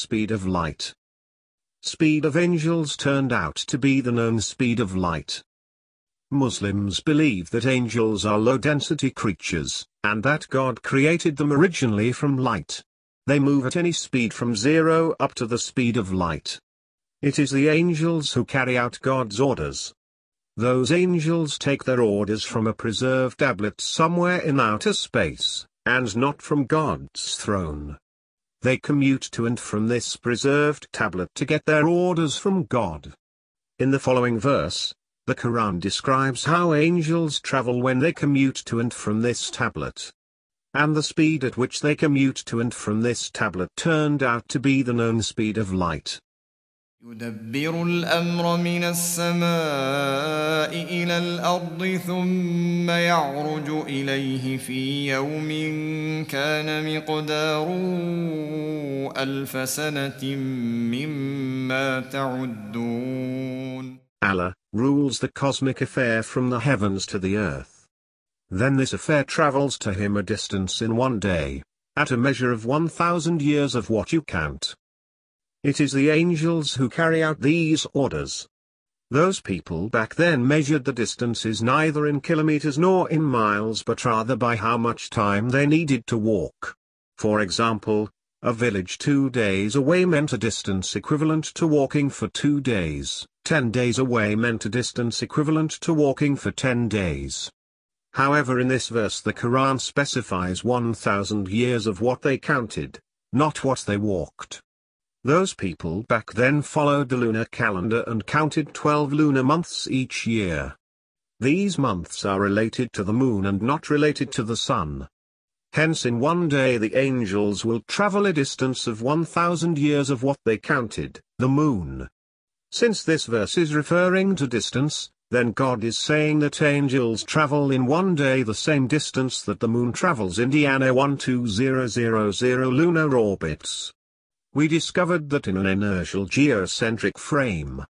speed of light. Speed of angels turned out to be the known speed of light. Muslims believe that angels are low-density creatures, and that God created them originally from light. They move at any speed from zero up to the speed of light. It is the angels who carry out God's orders. Those angels take their orders from a preserved tablet somewhere in outer space, and not from God's throne. They commute to and from this preserved tablet to get their orders from God. In the following verse, the Quran describes how angels travel when they commute to and from this tablet. And the speed at which they commute to and from this tablet turned out to be the known speed of light. يدبر الأمر من السماء إلى الأرض ثم يعرج إليه في يوم كان مقداره ألف سنة مما تعدون. Allah rules the cosmic affair from the heavens to the earth. Then this affair travels to him a distance in one day, at a measure of 1,000 years of what you count. It is the angels who carry out these orders. Those people back then measured the distances neither in kilometers nor in miles but rather by how much time they needed to walk. For example, a village 2 days away meant a distance equivalent to walking for 2 days, 10 days away meant a distance equivalent to walking for 10 days. However, in this verse the Quran specifies 1,000 years of what they counted, not what they walked. Those people back then followed the lunar calendar and counted 12 lunar months each year. These months are related to the moon and not related to the sun. Hence in one day the angels will travel a distance of 1,000 years of what they counted, the moon. Since this verse is referring to distance, then God is saying that angels travel in one day the same distance that the moon travels in the anno 12000 lunar orbits. We discovered that in an inertial geocentric frame,